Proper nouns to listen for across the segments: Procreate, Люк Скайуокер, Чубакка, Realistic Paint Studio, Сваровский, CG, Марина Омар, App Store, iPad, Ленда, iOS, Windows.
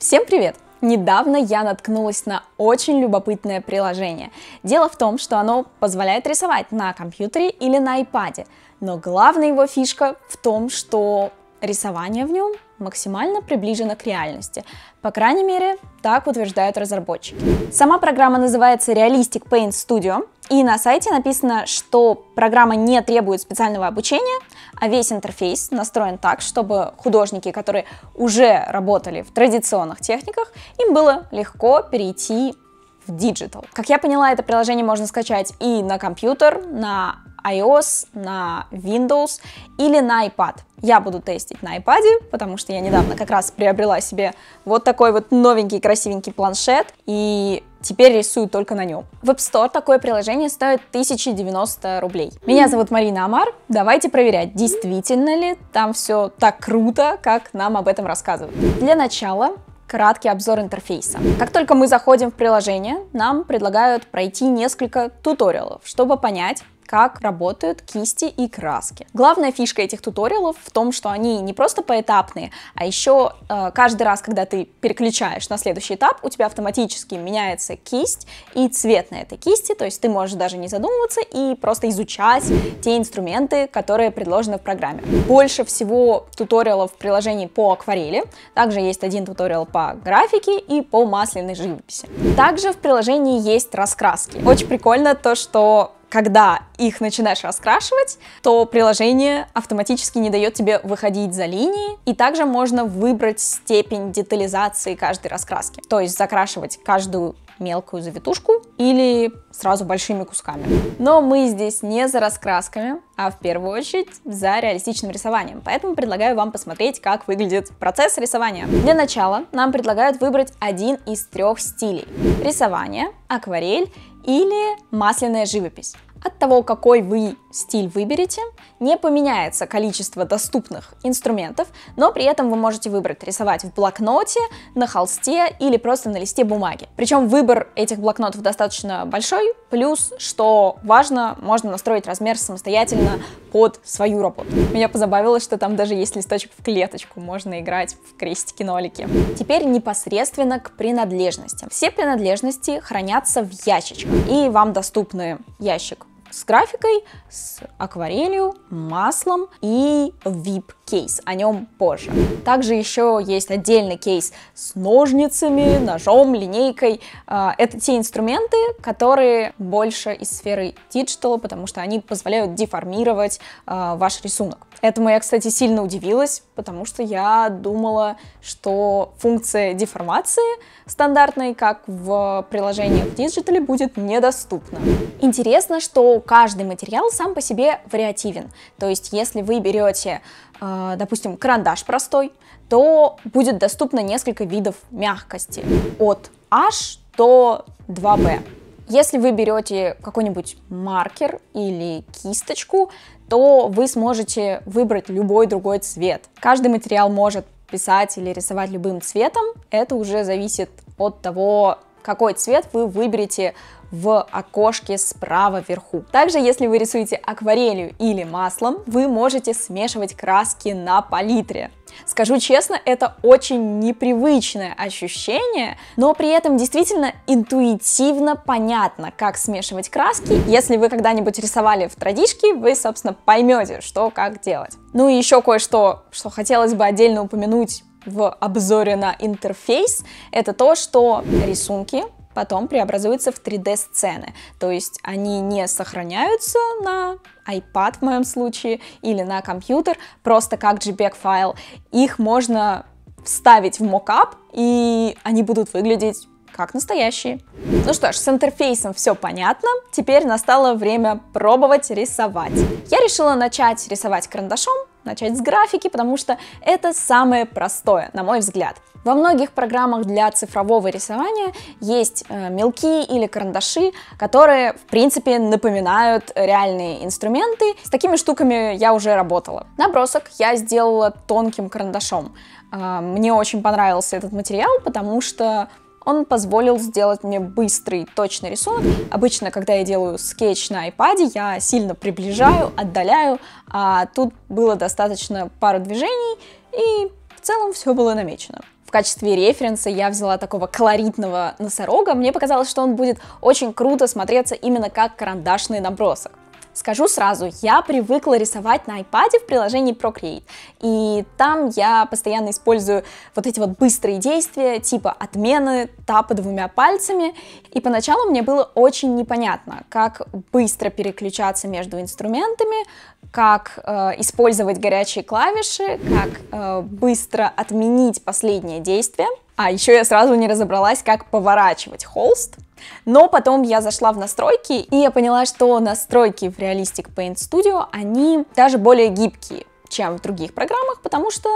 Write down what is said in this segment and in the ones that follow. Всем привет! Недавно я наткнулась на очень любопытное приложение. Дело в том, что оно позволяет рисовать на компьютере или на iPad, но главная его фишка в том, что рисование в нем максимально приближено к реальности. По крайней мере, так утверждают разработчики. Сама программа называется Realistic Paint Studio, и на сайте написано, что программа не требует специального обучения, а весь интерфейс настроен так, чтобы художники, которые уже работали в традиционных техниках, им было легко перейти в диджитал. Как я поняла, это приложение можно скачать и на компьютер, на iOS, на Windows или на iPad. Я буду тестить на iPad, потому что я недавно как раз приобрела себе вот такой вот новенький красивенький планшет и теперь рисую только на нем. В App Store такое приложение стоит 1090 рублей. Меня зовут Марина Омар, давайте проверять, действительно ли там все так круто, как нам об этом рассказывают. Для начала краткий обзор интерфейса. Как только мы заходим в приложение, нам предлагают пройти несколько туториалов, чтобы понять, как работают кисти и краски. Главная фишка этих туториалов в том, что они не просто поэтапные, а еще каждый раз, когда ты переключаешь на следующий этап, у тебя автоматически меняется кисть и цвет на этой кисти, то есть ты можешь даже не задумываться и просто изучать те инструменты, которые предложены в программе. Больше всего туториалов в приложении по акварели, также есть один туториал по графике и по масляной живописи. Также в приложении есть раскраски. Очень прикольно то, что когда их начинаешь раскрашивать, то приложение автоматически не дает тебе выходить за линии, и также можно выбрать степень детализации каждой раскраски, то есть закрашивать каждую мелкую завитушку или сразу большими кусками. Но мы здесь не за раскрасками, а в первую очередь за реалистичным рисованием, поэтому предлагаю вам посмотреть, как выглядит процесс рисования. Для начала нам предлагают выбрать один из трех стилей – рисование, акварель или масляная живопись. От того, какой вы стиль выберете, не поменяется количество доступных инструментов, но при этом вы можете выбрать рисовать в блокноте, на холсте или просто на листе бумаги. Причем выбор этих блокнотов достаточно большой, плюс, что важно, можно настроить размер самостоятельно под свою работу. Меня позабавило, что там даже есть листочек в клеточку, можно играть в крестики-нолики. Теперь непосредственно к принадлежностям. Все принадлежности хранятся в ящичках, и вам доступны ящик с графикой, с акварелью, маслом и VIP-кейс, о нем позже. Также еще есть отдельный кейс с ножницами, ножом, линейкой. Это те инструменты, которые больше из сферы диджитала, потому что они позволяют деформировать ваш рисунок. Этому я, кстати, сильно удивилась, потому что я думала, что функция деформации стандартной, как в приложениях в диджитале, будет недоступна. Интересно, что каждый материал сам по себе вариативен. То есть, если вы берете, допустим, карандаш простой, то будет доступно несколько видов мягкости. От H до 2B. Если вы берете какой-нибудь маркер или кисточку, то вы сможете выбрать любой другой цвет. Каждый материал может писать или рисовать любым цветом. Это уже зависит от того, какой цвет вы выберете в окошке справа вверху. Также, если вы рисуете акварелью или маслом, вы можете смешивать краски на палитре. Скажу честно, это очень непривычное ощущение, но при этом действительно интуитивно понятно, как смешивать краски. Если вы когда-нибудь рисовали в традишке, вы, собственно, поймете, что как делать. Ну и еще кое-что, что хотелось бы отдельно упомянуть в обзоре на интерфейс, это то, что рисунки потом преобразуются в 3D-сцены, то есть они не сохраняются на iPad в моем случае или на компьютер, просто как JPEG-файл, их можно вставить в мокап, и они будут выглядеть как настоящие. Ну что ж, с интерфейсом все понятно, теперь настало время пробовать рисовать. Я решила начать рисовать карандашом, начать с графики, потому что это самое простое, на мой взгляд. Во многих программах для цифрового рисования есть мелки или карандаши, которые, в принципе, напоминают реальные инструменты. С такими штуками я уже работала. Набросок я сделала тонким карандашом. Мне очень понравился этот материал, потому что он позволил сделать мне быстрый, точный рисунок. Обычно, когда я делаю скетч на iPad, я сильно приближаю, отдаляю, а тут было достаточно пары движений, и в целом все было намечено. В В качестве референса я взяла такого колоритного носорога. Мне показалось, что он будет очень круто смотреться именно как карандашный набросок. Скажу сразу, я привыкла рисовать на iPad в приложении Procreate, и там я постоянно использую вот эти вот быстрые действия, типа отмены, тапы двумя пальцами, и поначалу мне было очень непонятно, как быстро переключаться между инструментами, как использовать горячие клавиши, как быстро отменить последнее действие. А еще я сразу не разобралась, как поворачивать холст. Но потом я зашла в настройки, и я поняла, что настройки в Realistic Paint Studio, они даже более гибкие, чем в других программах, потому что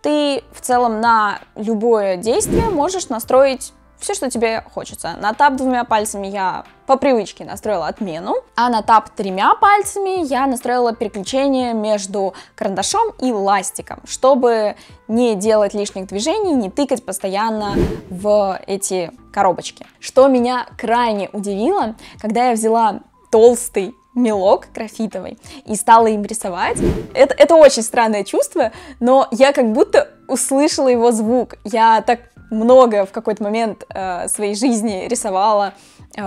ты в целом на любое действие можешь настроить все, что тебе хочется. На тап двумя пальцами я по привычке настроила отмену, а на тап тремя пальцами я настроила переключение между карандашом и ластиком, чтобы не делать лишних движений, не тыкать постоянно в эти коробочки. Что меня крайне удивило, когда я взяла толстый мелок графитовый и стала им рисовать. Это очень странное чувство, но я как будто услышала его звук. Я так много в какой-то момент своей жизни рисовала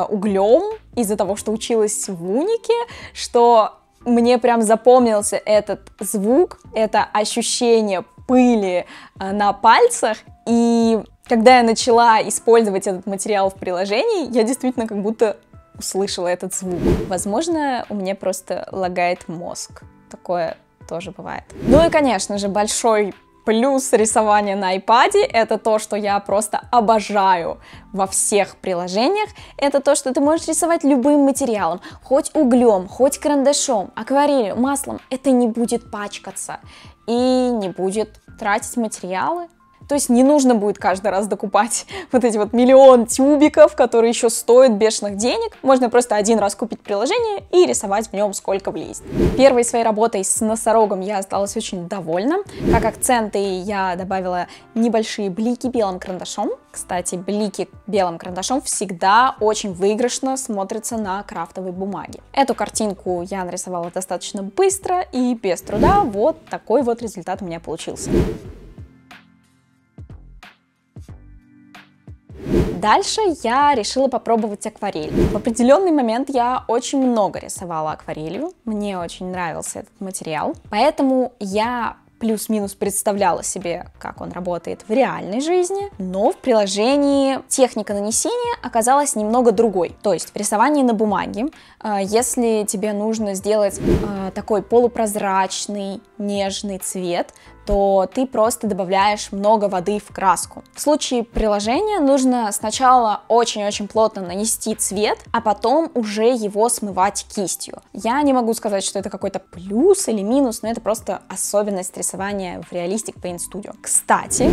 углем из-за того, что училась в унике, что мне прям запомнился этот звук, это ощущение пыли на пальцах. И когда я начала использовать этот материал в приложении, я действительно как будто услышала этот звук. Возможно, у меня просто лагает мозг. Такое тоже бывает. Ну и, конечно же, большой плюс рисования на iPad — это то, что я просто обожаю во всех приложениях. Это то, что ты можешь рисовать любым материалом, хоть углем, хоть карандашом, акварелью, маслом. Это не будет пачкаться и не будет тратить материалы. То есть не нужно будет каждый раз докупать вот эти вот миллион тюбиков, которые еще стоят бешеных денег. Можно просто один раз купить приложение и рисовать в нем сколько влезет. Первой своей работой с носорогом я осталась очень довольна. Как акценты я добавила небольшие блики белым карандашом. Кстати, блики белым карандашом всегда очень выигрышно смотрятся на крафтовой бумаге. Эту картинку я нарисовала достаточно быстро и без труда. Вот такой вот результат у меня получился. Дальше я решила попробовать акварель. В определенный момент я очень много рисовала акварелью, мне очень нравился этот материал, поэтому я плюс-минус представляла себе, как он работает в реальной жизни, но в приложении техника нанесения оказалась немного другой. То есть в рисовании на бумаге, если тебе нужно сделать такой полупрозрачный, нежный цвет, то ты просто добавляешь много воды в краску. В случае приложения нужно сначала очень-очень плотно нанести цвет, а потом уже его смывать кистью. Я не могу сказать, что это какой-то плюс или минус, но это просто особенность рисования в Realistic Paint Studio. Кстати,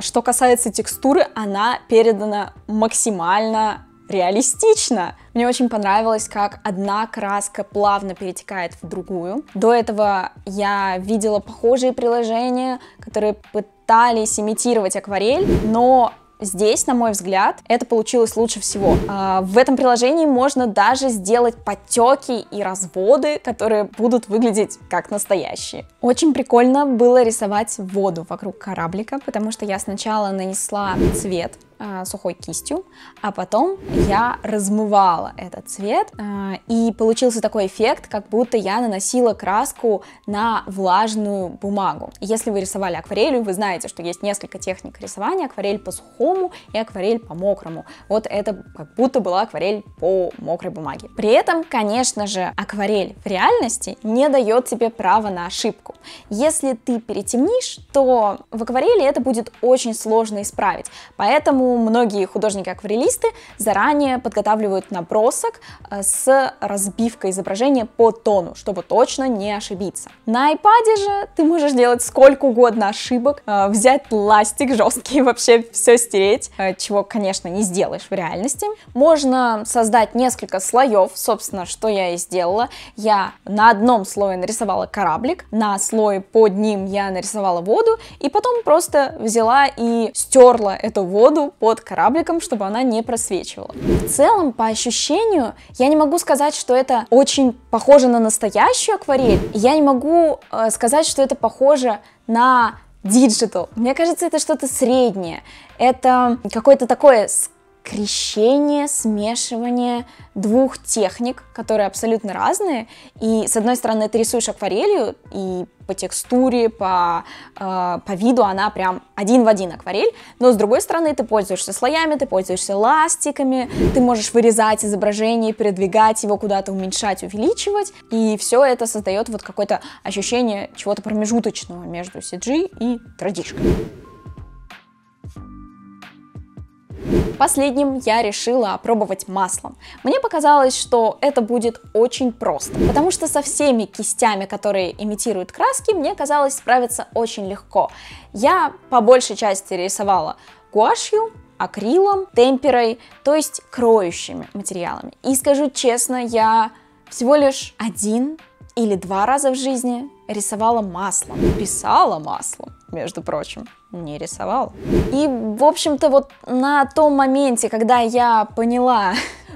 что касается текстуры, она передана максимально реалистично. Мне очень понравилось, как одна краска плавно перетекает в другую. До этого я видела похожие приложения, которые пытались имитировать акварель, но здесь, на мой взгляд, это получилось лучше всего. В этом приложении можно даже сделать подтеки и разводы, которые будут выглядеть как настоящие. Очень прикольно было рисовать воду вокруг кораблика, потому что я сначала нанесла цвет сухой кистью, а потом я размывала этот цвет, и получился такой эффект, как будто я наносила краску на влажную бумагу. Если вы рисовали акварелью, вы знаете, что есть несколько техник рисования: акварель по сухому и акварель по мокрому. Вот это как будто была акварель по мокрой бумаге. При этом, конечно же, акварель в реальности не дает тебе права на ошибку. Если ты перетемнишь, то в акварели это будет очень сложно исправить, поэтому многие художники-акварелисты заранее подготавливают набросок с разбивкой изображения по тону, чтобы точно не ошибиться. На iPad же ты можешь делать сколько угодно ошибок, взять пластик жесткий, вообще все стереть, чего, конечно, не сделаешь в реальности. Можно создать несколько слоев, собственно, что я и сделала. Я на одном слое нарисовала кораблик, на слое под ним я нарисовала воду, и потом просто взяла и стерла эту воду под корабликом, чтобы она не просвечивала. В целом, по ощущению, я не могу сказать, что это очень похоже на настоящую акварель, я не могу сказать, что это похоже на диджитал. Мне кажется, это что-то среднее. Это какое-то такое скрещение, смешивание двух техник, которые абсолютно разные. И с одной стороны ты рисуешь акварелью, и по текстуре, по виду она прям один в один акварель, но с другой стороны ты пользуешься слоями, ты пользуешься ластиками, ты можешь вырезать изображение, передвигать его куда-то, уменьшать, увеличивать, и все это создает вот какое-то ощущение чего-то промежуточного между CG и традишкой. Последним я решила опробовать маслом. Мне показалось, что это будет очень просто, потому что со всеми кистями, которые имитируют краски, мне казалось, справиться очень легко. Я по большей части рисовала гуашью, акрилом, темперой, то есть кроющими материалами. И скажу честно, я всего лишь один или два раза в жизни рисовала маслом, писала маслом, между прочим, не рисовала. И, в общем-то, вот на том моменте, когда я поняла,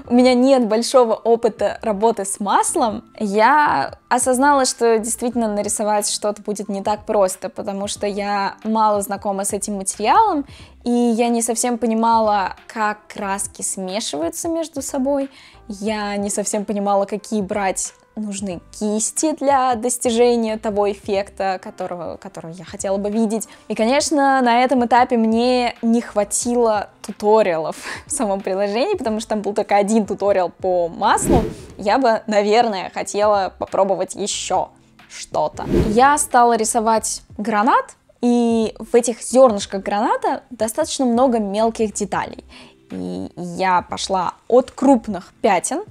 у меня нет большого опыта работы с маслом, я осознала, что действительно нарисовать что-то будет не так просто, потому что я мало знакома с этим материалом, и я не совсем понимала, как краски смешиваются между собой, я не совсем понимала, какие брать нужны кисти для достижения того эффекта, которого я хотела бы видеть. И, конечно, на этом этапе мне не хватило туториалов в самом приложении, потому что там был только один туториал по маслу. Я бы, наверное, хотела попробовать еще что-то. Я стала рисовать гранат, и в этих зернышках граната достаточно много мелких деталей. И я пошла от крупных пятен.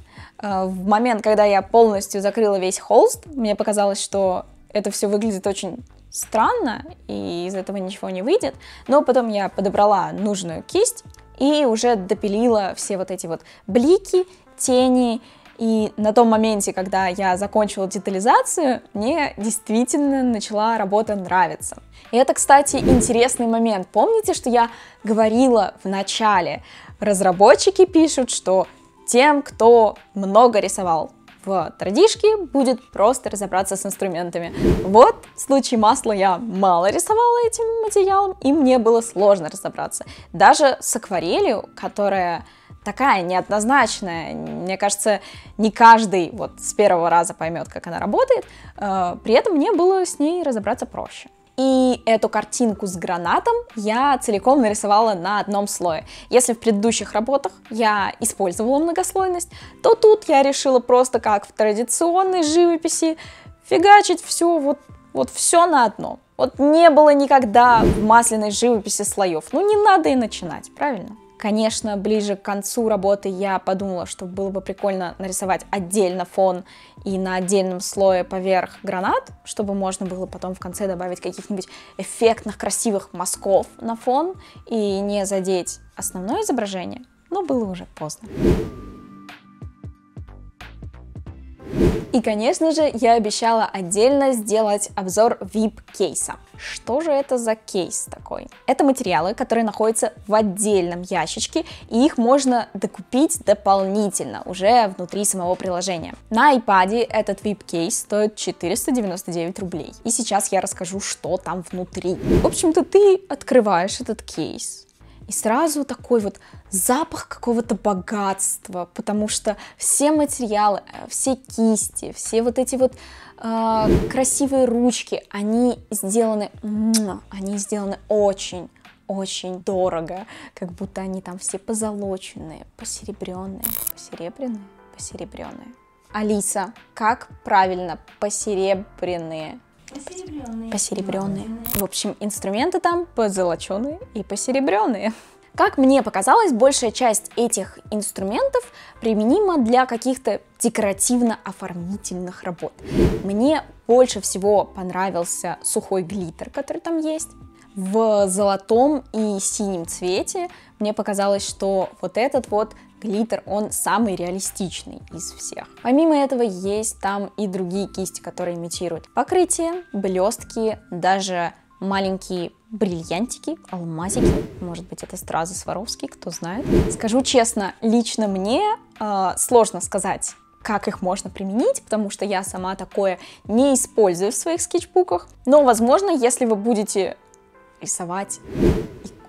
В момент, когда я полностью закрыла весь холст, мне показалось, что это все выглядит очень странно, и из этого ничего не выйдет. Но потом я подобрала нужную кисть и уже допилила все вот эти вот блики, тени. И на том моменте, когда я закончила детализацию, мне действительно начала работа нравиться. И это, кстати, интересный момент. Помните, что я говорила в начале? Разработчики пишут, что тем, кто много рисовал в традишке, будет просто разобраться с инструментами. Вот в случае масла я мало рисовала этим материалом, и мне было сложно разобраться. Даже с акварелью, которая такая неоднозначная, мне кажется, не каждый вот с первого раза поймет, как она работает, при этом мне было с ней разобраться проще. И эту картинку с гранатом я целиком нарисовала на одном слое. Если в предыдущих работах я использовала многослойность, то тут я решила просто, как в традиционной живописи, фигачить все, вот все на одно. Вот не было никогда в масляной живописи слоев. Ну не надо и начинать, правильно? Конечно, ближе к концу работы я подумала, что было бы прикольно нарисовать отдельно фон и на отдельном слое поверх гранат, чтобы можно было потом в конце добавить каких-нибудь эффектных, красивых мазков на фон и не задеть основное изображение, но было уже поздно. И, конечно же, я обещала отдельно сделать обзор VIP-кейса. Что же это за кейс такой? Это материалы, которые находятся в отдельном ящичке, и их можно докупить дополнительно, уже внутри самого приложения. На iPad этот VIP-кейс стоит 499 рублей. И сейчас я расскажу, что там внутри. В общем-то, ты открываешь этот кейс, и сразу такой вот запах какого-то богатства, потому что все материалы, все кисти, все вот эти вот красивые ручки, они сделаны очень-очень дорого, как будто они там все позолоченные, посеребренные. Алиса, как правильно посеребренные? Посеребренные. В общем, инструменты там позолоченные и посеребренные. Как мне показалось, большая часть этих инструментов применима для каких-то декоративно-оформительных работ. Мне больше всего понравился сухой глиттер, который там есть. В золотом и синем цвете мне показалось, что вот этот вот глиттер, он самый реалистичный из всех. Помимо этого есть там и другие кисти, которые имитируют покрытие, блестки, даже маленькие бриллиантики, алмазики. Может быть, это стразы Сваровский, кто знает. Скажу честно, лично мне сложно сказать, как их можно применить, потому что я сама такое не использую в своих скетчбуках. Но, возможно, если вы будете рисовать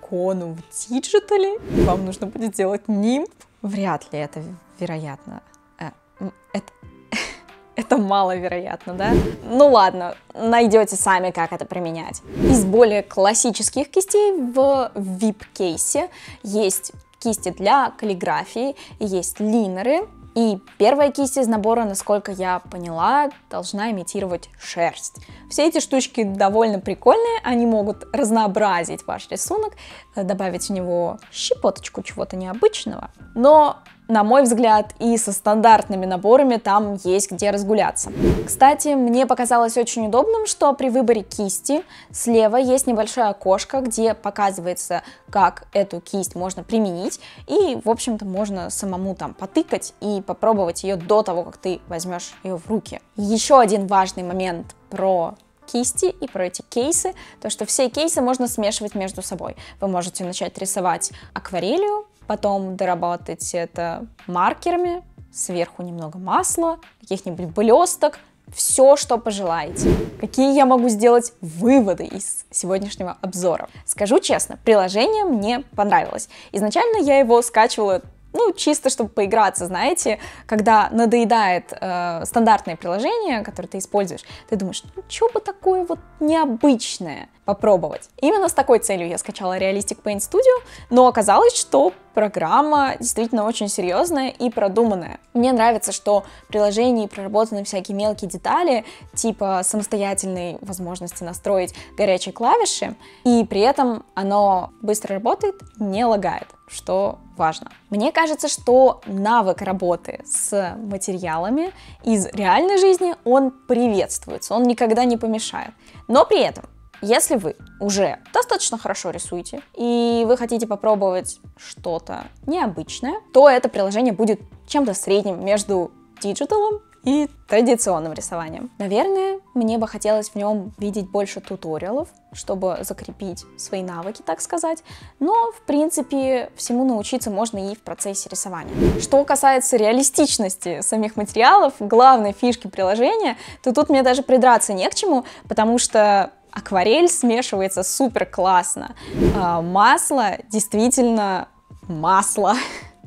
икону в диджитале, вам нужно будет делать нимб. Вряд ли это вероятно. Это маловероятно, да? Ну ладно, найдете сами, как это применять. Из более классических кистей в VIP-кейсе есть кисти для каллиграфии, есть линеры. И первая кисть из набора, насколько я поняла, должна имитировать шерсть. Все эти штучки довольно прикольные, они могут разнообразить ваш рисунок, добавить в него щепоточку чего-то необычного. Но, на мой взгляд, и со стандартными наборами там есть где разгуляться. Кстати, мне показалось очень удобным, что при выборе кисти слева есть небольшое окошко, где показывается, как эту кисть можно применить. И, в общем-то, можно самому там потыкать и попробовать ее до того, как ты возьмешь ее в руки. Еще один важный момент про кисти и про эти кейсы, то что все кейсы можно смешивать между собой. Вы можете начать рисовать акварелью, потом доработать это маркерами, сверху немного масла, каких-нибудь блесток, все, что пожелаете. Какие я могу сделать выводы из сегодняшнего обзора? Скажу честно, приложение мне понравилось. Изначально я его скачивала, ну, чисто чтобы поиграться, знаете, когда надоедает стандартное приложение, которое ты используешь, ты думаешь, ну, что бы такое вот необычное попробовать. Именно с такой целью я скачала Realistic Paint Studio, но оказалось, что программа действительно очень серьезная и продуманная. Мне нравится, что в приложении проработаны всякие мелкие детали, типа самостоятельной возможности настроить горячие клавиши, и при этом оно быстро работает, не лагает, что важно. Мне кажется, что навык работы с материалами из реальной жизни, он приветствуется, он никогда не помешает. Но при этом, если вы уже достаточно хорошо рисуете и вы хотите попробовать что-то необычное, то это приложение будет чем-то средним между диджиталом и традиционным рисованием. Наверное, мне бы хотелось в нем видеть больше туториалов, чтобы закрепить свои навыки, так сказать. Но, в принципе, всему научиться можно и в процессе рисования. Что касается реалистичности самих материалов, главной фишки приложения, то тут мне даже придраться не к чему, потому что акварель смешивается супер классно. Масло действительно масло.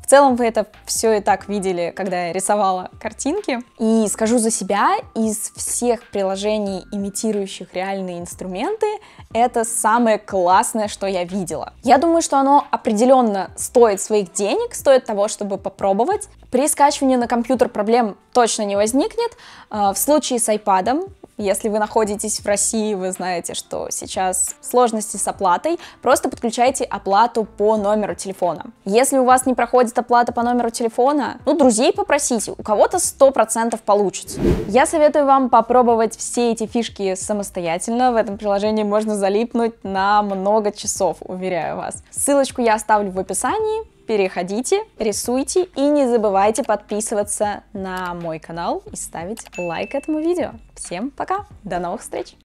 В целом вы это все и так видели, когда я рисовала картинки. И скажу за себя, из всех приложений, имитирующих реальные инструменты, это самое классное, что я видела. Я думаю, что оно определенно стоит своих денег, стоит того, чтобы попробовать. При скачивании на компьютер проблем точно не возникнет. В случае с iPad'ом, если вы находитесь в России, вы знаете, что сейчас сложности с оплатой, просто подключайте оплату по номеру телефона. Если у вас не проходит оплата по номеру телефона, ну, друзей попросите, у кого-то 100% получится. Я советую вам попробовать все эти фишки самостоятельно, в этом приложении можно залипнуть на много часов, уверяю вас. Ссылочку я оставлю в описании. Переходите, рисуйте и не забывайте подписываться на мой канал и ставить лайк этому видео. Всем пока, до новых встреч!